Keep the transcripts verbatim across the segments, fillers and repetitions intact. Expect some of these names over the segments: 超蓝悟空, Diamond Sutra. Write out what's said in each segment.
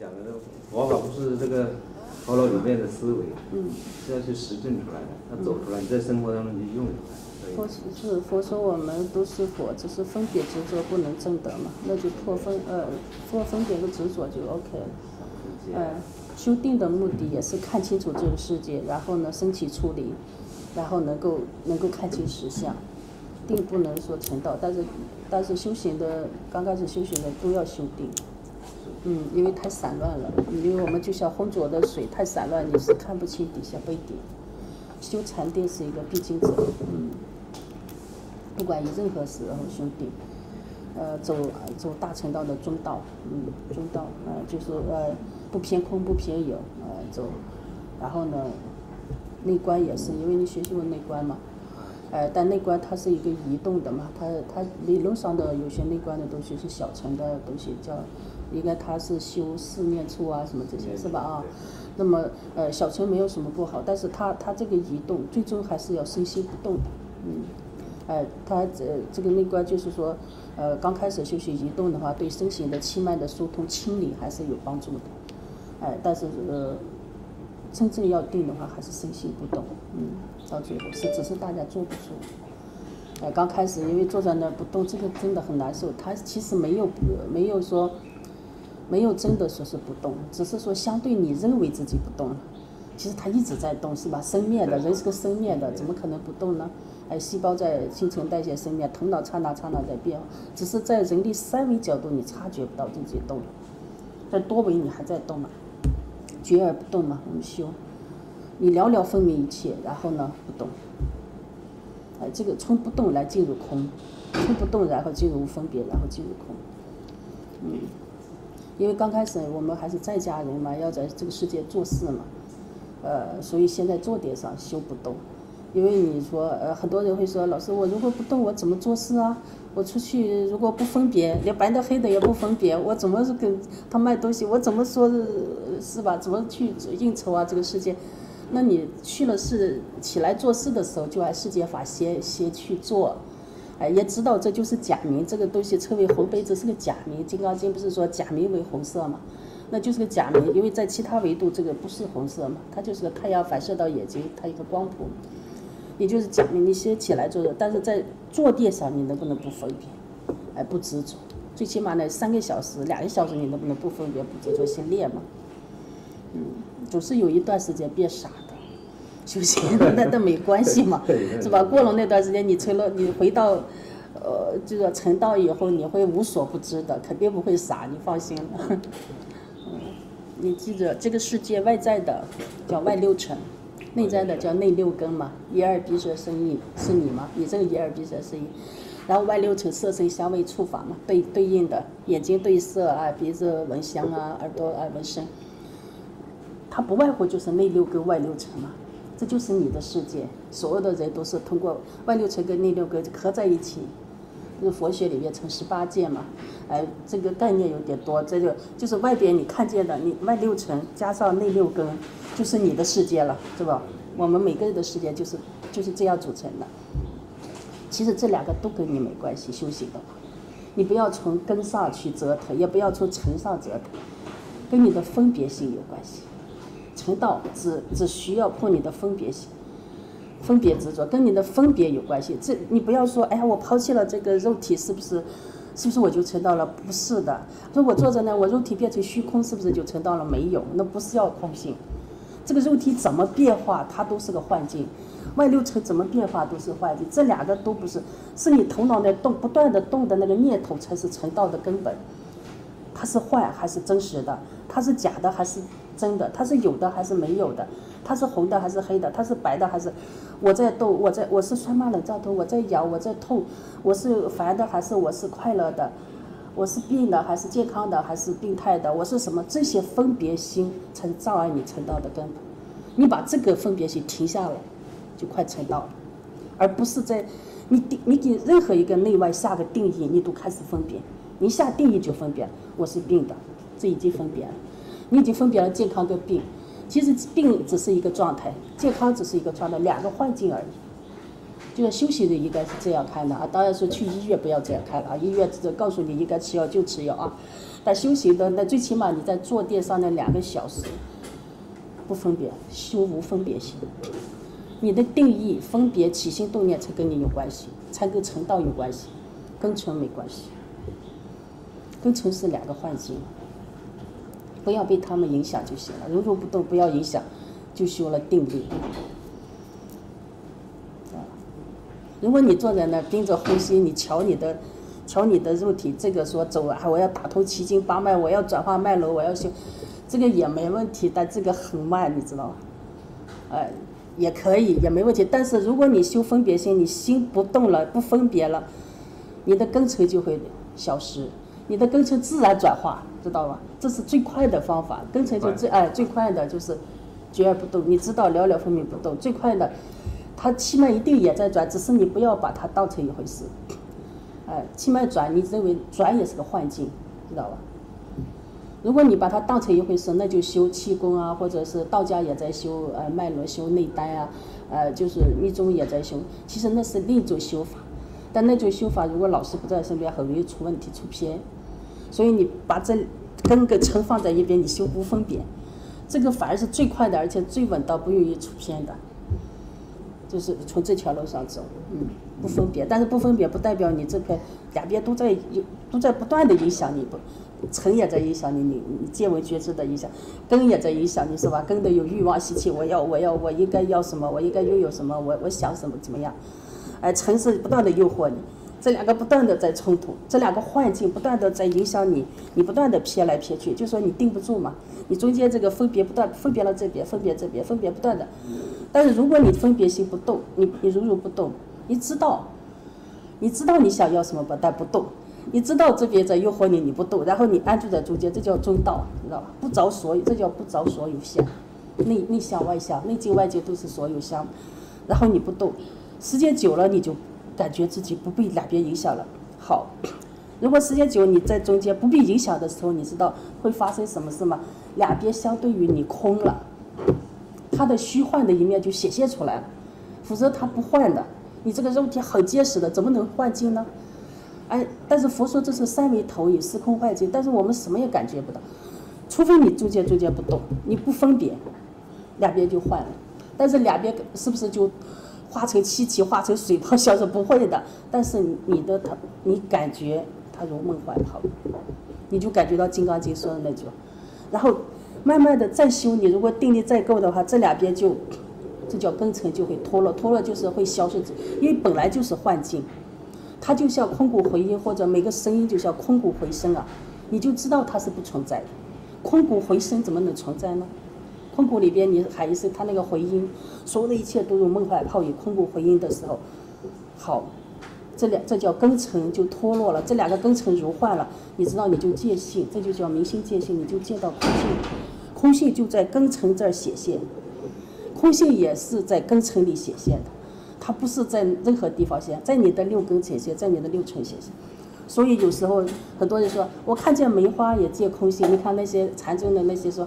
讲的这个佛法不是这个头脑里面的思维，嗯，是要去实证出来的，要走出来，你在生活当中去用出来。 佛是佛说我们都是佛，只是分别执着不能证得嘛，那就破分呃破分别和执着就 OK 了。呃，修定的目的也是看清楚这个世界，然后呢升起出离，然后能够能够看清实相。定不能说成道，但是但是修行的刚开始修行的都要修定。嗯，因为太散乱了，因为我们就像浑浊的水太散乱，你是看不清底下杯底。修禅定是一个必经之路。嗯。 不管以任何时候，兄弟，呃，走走大乘道的中道，嗯，中道，呃，就是呃，不偏空，不偏有，呃，走，然后呢，内观也是，因为你学习过内观嘛，呃，但内观它是一个移动的嘛，它它理论上的有些内观的东西是小乘的东西，叫应该它是修四念处啊什么这些是吧啊？那么呃，小乘没有什么不好，但是它它这个移动最终还是要身心不动的，嗯。 呃，它这、呃、这个内观就是说，呃，刚开始修习移动的话，对身形的气脉的疏通清理还是有帮助的，哎、呃，但是呃，真正要定的话，还是身心不动，嗯，到最后是只是大家坐不住，哎、呃，刚开始因为坐在那儿不动，这个真的很难受。它其实没有没有说，没有真的说是不动，只是说相对你认为自己不动了，其实它一直在动，是吧？生灭的人是个生灭的，怎么可能不动呢？ 哎，细胞在新陈代谢生灭，头脑刹那刹那在变化，只是在人类三维角度你察觉不到自己动了，在多维你还在动嘛，觉而不动嘛，我们修，你寥寥分明一切，然后呢不动，哎，这个从不动来进入空，从不动然后进入无分别，然后进入空，嗯，因为刚开始我们还是在家人嘛，要在这个世界做事嘛，呃，所以先在坐点上修不动。 因为你说，呃，很多人会说，老师，我如果不动，我怎么做事啊？我出去如果不分别，连白的黑的也不分别，我怎么跟他卖东西？我怎么说是吧？怎么去应酬啊？这个世界，那你去了是起来做事的时候，就按世界法先先去做，哎、呃，也知道这就是假名，这个东西称为红杯子是个假名，《金刚经》不是说假名为红色嘛？那就是个假名，因为在其他维度这个不是红色嘛，它就是个太阳反射到眼睛，它一个光谱。 也就是讲，你先起来坐着，但是在坐垫上你能不能不分别，哎，不执着？最起码呢，三个小时、两个小时你能不能不分别、不执着先练嘛？嗯，总是有一段时间变傻的，修行那那没关系嘛，是吧？过了那段时间，你成了，你回到，呃，这个成道以后，你会无所不知的，肯定不会傻，你放心了。嗯，你记着，这个世界外在的叫外六尘。 内在的叫内六根嘛，眼耳鼻舌身意是你嘛？你这个眼耳鼻舌身意，然后外六尘色声香味触法嘛，对对应的眼睛对色啊，鼻子闻香啊，耳朵啊闻声，它不外乎就是内六根外六尘嘛，这就是你的世界。所有的人都是通过外六尘跟内六根合在一起，这个佛学里面称十八界嘛，哎，这个概念有点多，这就就是外边你看见的，你外六尘加上内六根。 就是你的世界了，是吧？我们每个人的世界就是就是这样组成的。其实这两个都跟你没关系，修行的话，你不要从根上去折腾，也不要从尘上折腾，跟你的分别心有关系。成道只只需要破你的分别心，分别执着跟你的分别有关系。这你不要说，哎呀，我抛弃了这个肉体，是不是？ 是不是我就成道了？不是的。如果坐着呢，我肉体变成虚空，是不是就成道了？没有，那不是要空性。 这个肉体怎么变化，它都是个幻境；外六尘怎么变化，都是幻境。这两个都不是，是你头脑在动，不断的动的那个念头才是成道的根本。它是幻还是真实的？它是假的还是真的？它是有的还是没有的？它是红的还是黑的？它是白的还是……我在动，我在我是酸麻冷胀痛，我在痒，我在痛，我是烦的还是我是快乐的？我是病的还是健康的还是病态的？我是什么？这些分别心才是障碍你成道的根本。你把这个分别心停下来，就快成道了，而不是在你定你给任何一个内外下个定义，你都开始分别。你下定义就分别，我是病的，这已经分别了。你已经分别了健康跟病，其实病只是一个状态，健康只是一个状态，两个幻境而已。就是休息日应该是这样看的啊。当然说去医院不要这样看了啊，医院只告诉你应该吃药就吃药啊。但休息的那最起码你在坐垫上的两个小时，不分别休无分别心。你的定义分别起心动念才跟你有关系，才跟成道有关系，跟成没关系。跟成是两个幻境，不要被他们影响就行了。如如不动，不要影响，就修了定力。啊，如果你坐在那盯着呼吸，你瞧你的，瞧你的肉体，这个说走啊，我要打通奇经八脉，我要转化脉轮，我要修，这个也没问题，但这个很慢，你知道吗？哎、呃，也可以，也没问题。但是如果你修分别心，你心不动了，不分别了，你的根尘就会消失。你的根尘自然转化，知道吗？这是最快的方法，根尘就最哎最快的就是绝而不动。你知道寥寥分明不动最快的，它气脉一定也在转，只是你不要把它当成一回事。哎，气脉转，你认为转也是个幻境，知道吧？如果你把它当成一回事，那就修气功啊，或者是道家也在修呃脉轮修内丹啊，呃就是密宗也在修，其实那是另一种修法，但那种修法如果老师不在身边，很容易出问题出偏。所以你把这跟个尘放在一边，你修无分别，这个反而是最快的，而且最稳当，不容易出偏的，就是从这条路上走，嗯，不分别。但是不分别不代表你这边两边都在都在不断的影响你，不，尘也在影响你，你你见闻觉知的影响，根也在影响你，是吧？根的有欲望习气，我要我要我应该要什么，我应该拥有什么，我我想什么怎么样，哎，尘是不断的诱惑你。这两个不断的在冲突，这两个幻境不断的在影响你，你不断的撇来撇去，就说你定不住嘛。你中间这个分别不断，分别了这边，分别这边，分别不断的。但是如果你分别心不动，你你如如不动，你知道，你知道你想要什么吧，但不动，你知道这边在诱惑你，你不动，然后你安住在中间，这叫中道，你知道吧？不着所有，这叫不着所有相，内内相外相，内境外境都是所有相，然后你不动，时间久了你就。感觉自己不被哪边影响了，好。如果时间久，你在中间不被影响的时候，你知道会发生什么事吗？两边相对于你空了，它的虚幻的一面就显现出来了，否则它不幻的。你这个肉体很结实的，怎么能幻境呢？哎，但是佛说这是三维投影、时空幻境，但是我们什么也感觉不到，除非你中间中间不动，你不分别，两边就幻了。但是两边是不是就？化成气体，化成水泡，消失不会的。但是你的他，你感觉他如梦幻泡，你就感觉到《金刚经》说的那句。然后慢慢的再修，你如果定力再够的话，这两边就，这叫根尘就会脱落，脱落就是会消失，因为本来就是幻境，它就像空谷回音，或者每个声音就像空谷回声啊，你就知道它是不存在的。空谷回声怎么能存在呢？空谷里边，你喊一声，它那个回音，所有的一切都用梦幻泡影空谷回音的时候，好，这两这叫根尘就脱落了，这两个根尘如幻了，你知道你就见性，这就叫明心见性，你就见到空性，空性就在根尘这儿显现，空性也是在根尘里显现的，它不是在任何地方显现，在你的六根显现，在你的六尘显现。所以有时候很多人说，我看见梅花也见空性，你看那些禅宗的那些说。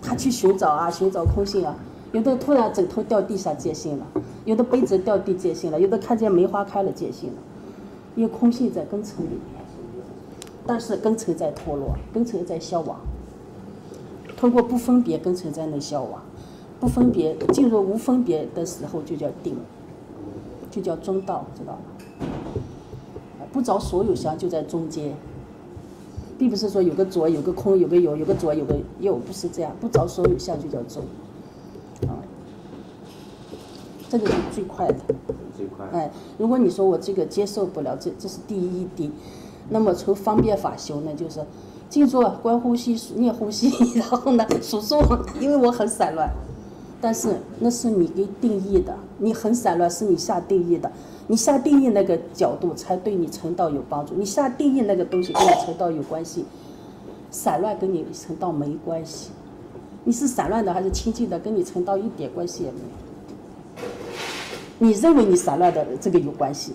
他去寻找啊，寻找空性啊，有的突然枕头掉地上见性了，有的杯子掉地见性了，有的看见梅花开了见性了，因为空性在根尘里面，但是根尘在脱落，根尘在消亡。通过不分别，根尘在那消亡，不分别进入无分别的时候就叫定，就叫中道，知道吗？不着所有相就在中间。并不是说有个左有个空有个有有个左有个右，不是这样，不着所有相就叫中，啊，这个是最快的，最快。哎，如果你说我这个接受不了，这这是第一滴，那么从方便法修呢，就是静坐、观呼吸、念呼吸，然后呢数数，因为我很散乱，但是那是你给定义的，你很散乱是你下定义的。你下定义那个角度才对你成道有帮助，你下定义那个东西跟你成道有关系，散乱跟你成道没关系，你是散乱的还是清净的，跟你成道一点关系也没有。你认为你散乱的这个有关系，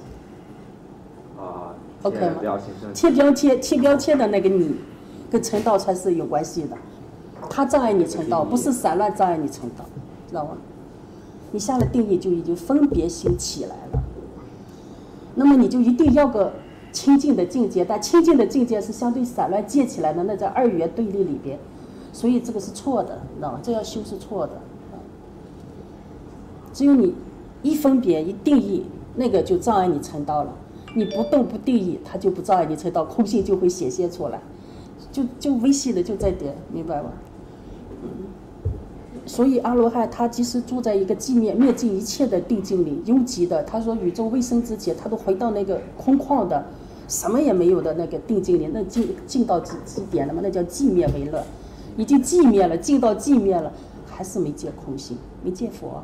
啊 ，OK 吗？贴标签、贴标签的那个你，跟成道才是有关系的，它障碍你成道，不是散乱障碍你成道，知道吗？你下了定义就已经分别心起来了。那么你就一定要个清净的境界，但清净的境界是相对散乱借起来的，那在二元对立里边，所以这个是错的，你知道吗？这要修是错的。只有你一分别一定义，那个就障碍你成道了。你不动不定义，它就不障碍你成道，空性就会显现出来，就就微细的就在点，明白吗？所以阿罗汉他即使住在一个寂灭灭尽一切的定境里，幽极的，他说宇宙未生之前，他都回到那个空旷的。什么也没有的那个定境里，那进进到几几点了嘛？那叫寂灭为乐，已经寂灭了，进到寂灭了，还是没见空性，没见佛、啊，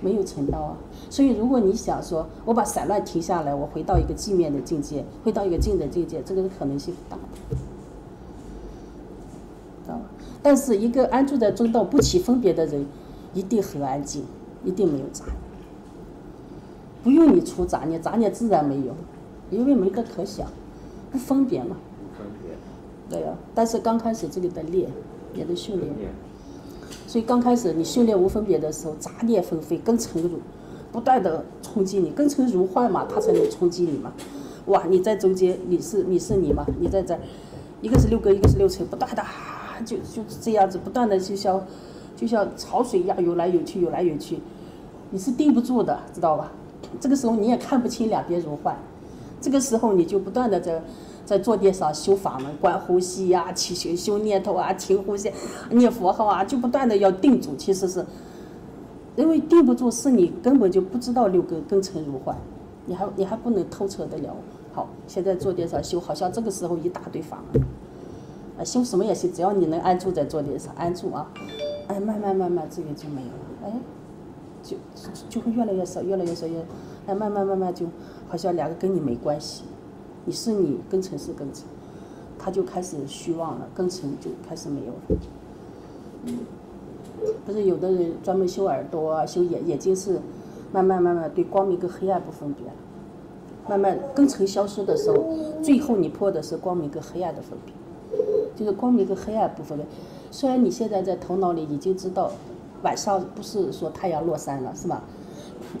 没有成道啊。所以，如果你想说，我把散乱停下来，我回到一个寂灭的境界，回到一个静的境界，这个可能性不大的，知道吧？但是，一个安住在中道不起分别的人，一定很安静，一定没有杂念，不用你除杂念，杂念自然没有。因为没得可想，不分别嘛。不分别。对呀、啊，但是刚开始这个得练，也得训练。所以刚开始你训练无分别的时候，杂念纷飞，根尘如，不断的冲击你，根尘如幻嘛，它才能冲击你嘛。哇，你在中间，你是你是你嘛，你在这，一个是六根，一个是六尘，不断的就就这样子，不断的就像就像潮水一样游来游去，游来游去，你是定不住的，知道吧？这个时候你也看不清两边如幻。这个时候你就不断的在在坐垫上修法门，观呼吸呀、啊，起修修念头啊，停呼吸，念佛号啊，就不断的要定住。其实是，因为定不住，是你根本就不知道六根根尘如幻，你还你还不能透彻的了。好，现在坐垫上修，好像这个时候一大堆法门，啊，修什么也行，只要你能安住在坐垫上，安住啊，哎，慢慢慢慢这个就没有了，哎，就就会越来越少，越来越少，越哎，慢慢慢慢就。好像两个跟你没关系，你是你，根尘是根尘，他就开始虚妄了，根尘就开始没有了。嗯、不是有的人专门修耳朵、啊、修眼，眼睛是慢慢慢慢对光明跟黑暗不分别了，慢慢根尘消失的时候，最后你破的是光明跟黑暗的分别，就是光明跟黑暗不分别。虽然你现在在头脑里已经知道，晚上不是说太阳落山了，是吧？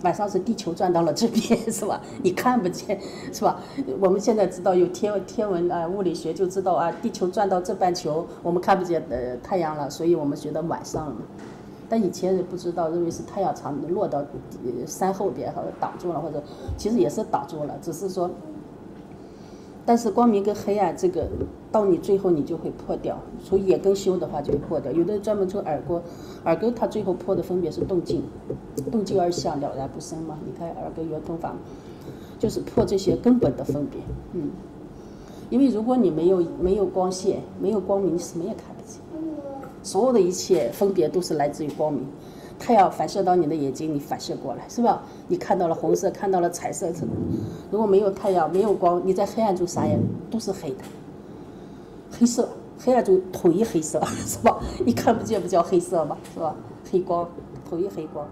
晚上是地球转到了这边，是吧？你看不见，是吧？我们现在知道有天天文啊、呃、物理学就知道啊，地球转到这半球，我们看不见呃太阳了，所以我们觉得晚上了。但以前人不知道，认为是太阳常落到、呃、山后边，或者挡住了，或者其实也是挡住了，只是说，但是光明跟黑暗这个到你最后你就会破掉，所以眼根修的话就会破掉。有的人专门从耳根，耳根它最后破的分别是动静，动静而相了然不生嘛。你看耳根圆通法，就是破这些根本的分别。嗯，因为如果你没有没有光线，没有光明，你什么也看不见。所有的一切分别都是来自于光明，太阳反射到你的眼睛，你反射过来，是吧？你看到了红色，看到了彩色。如果没有太阳，没有光，你在黑暗中啥也都是黑的。黑色，黑暗中统一黑色，是吧？你看不见不叫黑色吧，是吧？黑光，统一黑光。